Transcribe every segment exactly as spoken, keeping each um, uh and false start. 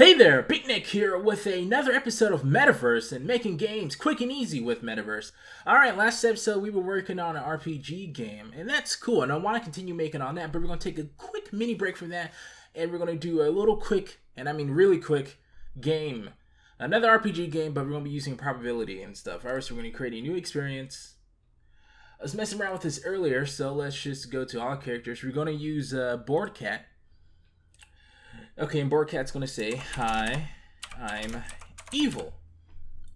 Hey there, Big Nick here with another episode of Metaverse and making games quick and easy with Metaverse. Alright, last episode we were working on an R P G game, and that's cool, and I want to continue making on that, but we're going to take a quick mini break from that, and we're going to do a little quick, and I mean really quick, game. Another R P G game, but we're going to be using probability and stuff. Alright, so we're going to create a new experience. I was messing around with this earlier, so let's just go to all characters. We're going to use uh, Board Cat. Okay, and Board Cat's gonna say, "Hi, I'm evil."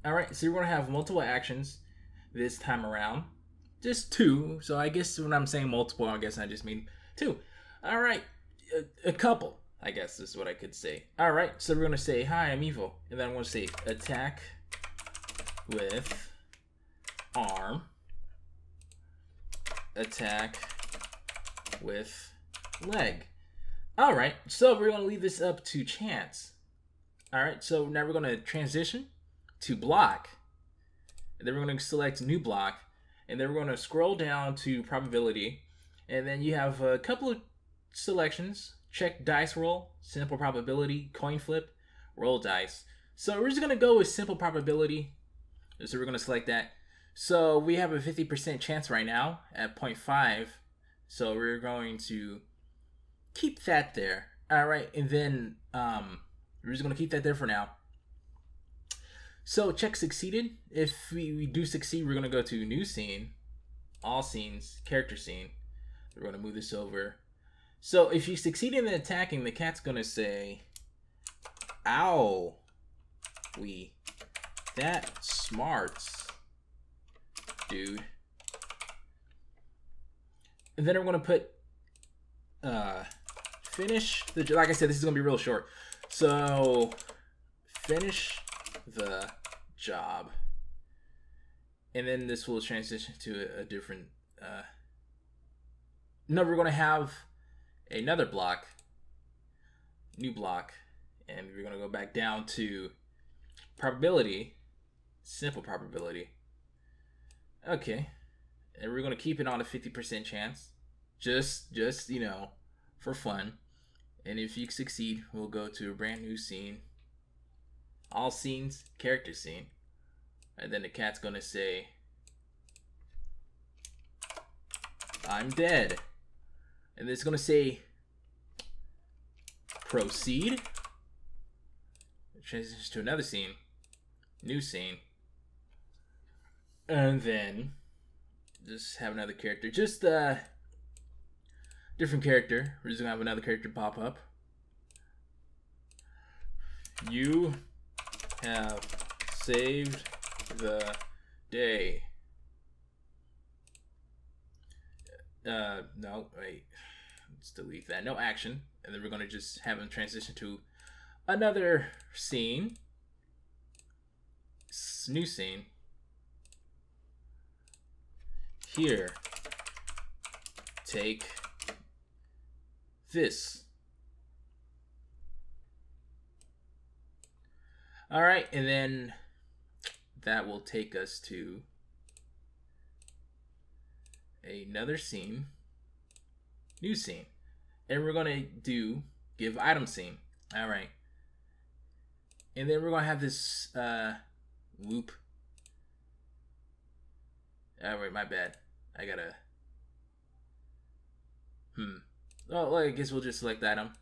All right, so you're gonna have multiple actions this time around, just two. So I guess when I'm saying multiple, I guess I just mean two. All right, a, a couple, I guess is what I could say. All right, so we're gonna say, "Hi, I'm evil," and then I'm gonna say, "Attack with arm, attack with leg." Alright, so we're going to leave this up to chance. Alright, so now we're going to transition to block. And then we're going to select new block. And then we're going to scroll down to probability. And then you have a couple of selections. Check dice roll, simple probability, coin flip, roll dice. So we're just going to go with simple probability. So we're going to select that. So we have a fifty percent chance right now at zero point five. So we're going to keep that there. All right, and then um, we're just gonna keep that there for now. So check succeeded. If we, we do succeed, we're gonna go to new scene, all scenes, character scene. We're gonna move this over. So if you succeed in attacking, the cat's gonna say, "Ow, we that smarts, dude." And then we're gonna put uh. Finish the, like I said, this is gonna be real short. So finish the job, and then this will transition to a, a different. Uh, no, we're gonna have another block, new block, and we're gonna go back down to probability, simple probability. Okay, and we're gonna keep it on a fifty percent chance, just just you know, for fun. And if you succeed, we'll go to a brand new scene, all scenes, character scene, and then the cat's gonna say, "I'm dead," and it's gonna say proceed. It transitions to another scene, new scene, and then just have another character, just uh different character. We're just gonna have another character pop up. "You have saved the day." Uh, no, wait. Let's delete that. No action. And then we're gonna just have him transition to another scene. New scene. "Here. Take this." All right, and then that will take us to another scene, new scene, and we're gonna do give item scene. All right, and then we're gonna have this uh, loop. Oh wait, my bad. I gotta. Hmm. Oh, well, I guess we'll just select item.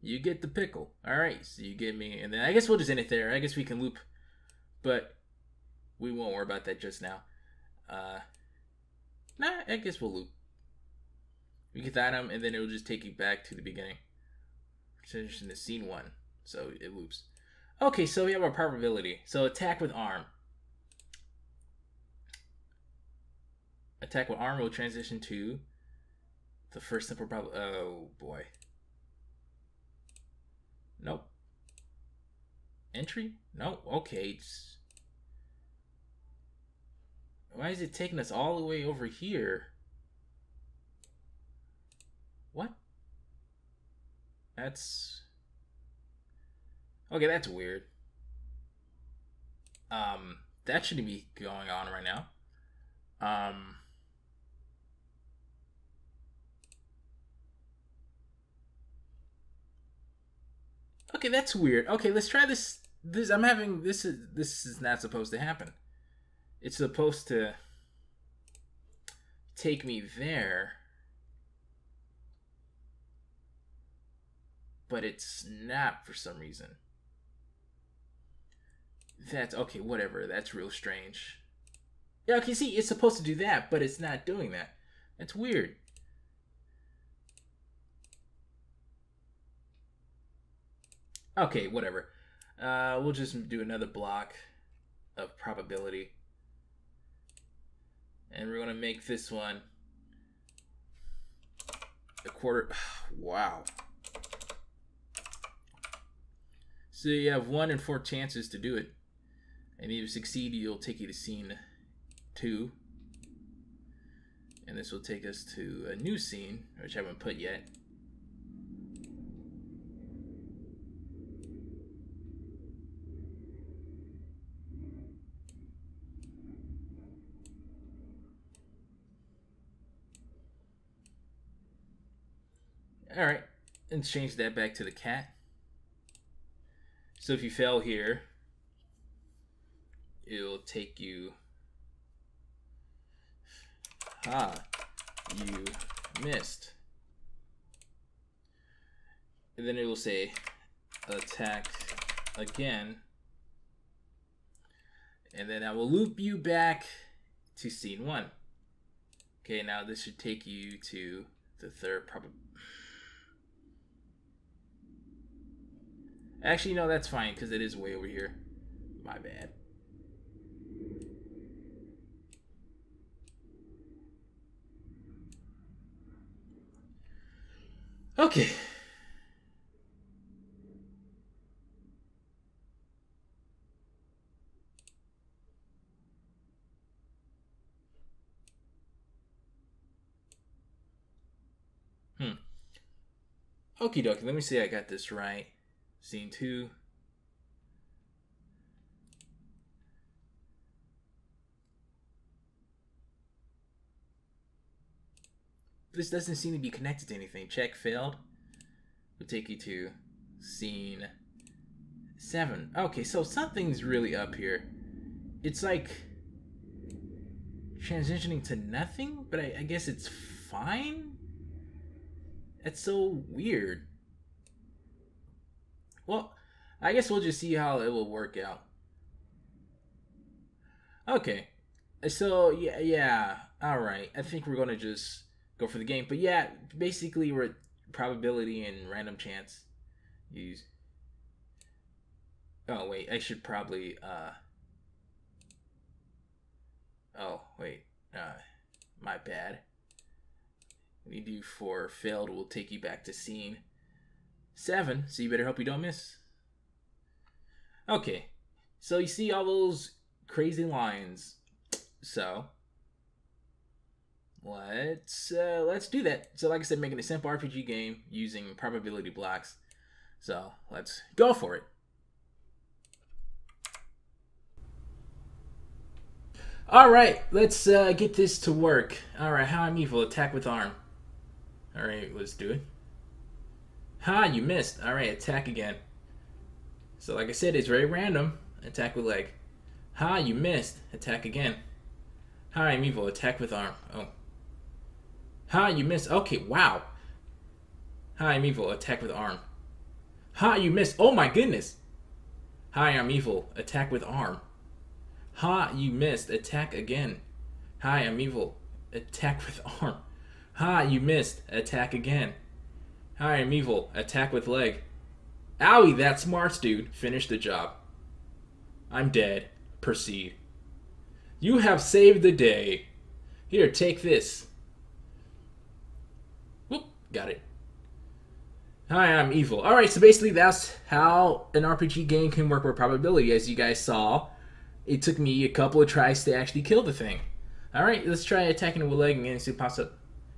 "You get the pickle." All right, so you get me, and then I guess we'll just end it there. I guess we can loop, but we won't worry about that just now. Uh, nah, I guess we'll loop. We get the item, and then it'll just take you back to the beginning. It's in the scene one, so it loops. Okay, so we have our probability. So attack with arm. Attack with arm will transition to the first simple prob- oh boy. Nope. Entry? Nope. Okay. It's... Why is it taking us all the way over here? What? That's... Okay, that's weird. Um, that shouldn't be going on right now. Um... Okay, that's weird. Okay, let's try this. This I'm having. This is this is not supposed to happen. It's supposed to take me there, but it's not for some reason. That's okay. Whatever. That's real strange. Yeah. Okay. See, it's supposed to do that, but it's not doing that. That's weird. Okay, whatever. Uh, we'll just do another block of probability. And we're going to make this one a quarter. Wow. So you have one in four chances to do it. And if you succeed, you'll take you to scene two. And this will take us to a new scene, which I haven't put yet. All right, and change that back to the cat. So if you fail here, it'll take you, ah, you missed. And then it will say attack again. And then I will loop you back to scene one. Okay, now this should take you to the third prob. Actually, no, that's fine, because it is way over here. My bad. Okay. Hmm. Okie dokie, let me see I got this right. Scene two. This doesn't seem to be connected to anything. Check failed. We'll take you to scene seven. Okay, so something's really up here. It's like transitioning to nothing, but I, I guess it's fine? That's so weird. Well, I guess we'll just see how it will work out. Okay. So, yeah, yeah. All right. I think we're going to just go for the game. But, yeah, basically we're at probability and random chance. Use. Oh, wait. I should probably... Uh... Oh, wait. Uh, my bad. What do you do for failed? We'll take you back to scene seven, so you better hope you don't miss. Okay, so you see all those crazy lines. So let's uh, let's do that. So like I said, making a simple R P G game using probability blocks. So let's go for it. All right, let's uh, get this to work. All right, how I'm evil, attack with arm. All right, let's do it. Ha, you missed. Alright, attack again. So like I said, it's very random. Attack with leg. Ha, you missed. Attack again. Hi, I'm evil. Attack with arm. Oh. Ha, you missed. Okay, wow. Hi, I'm evil. Attack with arm. Ha, you missed. Oh my goodness. Hi, I'm evil. Attack with arm. Ha, you missed. Attack again. Hi, I'm evil. Attack with arm. Ha, you missed. Attack again. Hi, I'm evil. Attack with leg. Owie, that smarts, dude. Finish the job. I'm dead. Proceed. You have saved the day. Here, take this. Whoop, got it. Hi, I'm evil. Alright, so basically that's how an R P G game can work with probability. As you guys saw, it took me a couple of tries to actually kill the thing. Alright, let's try attacking with leg and see what pops up.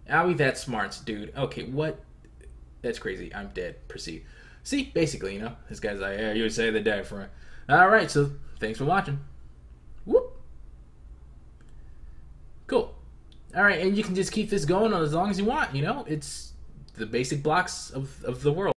Owie, that smarts, dude. Okay, what? That's crazy. I'm dead. Proceed. See, basically, you know, this guy's like, yeah, you would say the day for it. All right, so thanks for watching. Whoop. Cool. All right, and you can just keep this going on as long as you want, you know? It's the basic blocks of, of the world.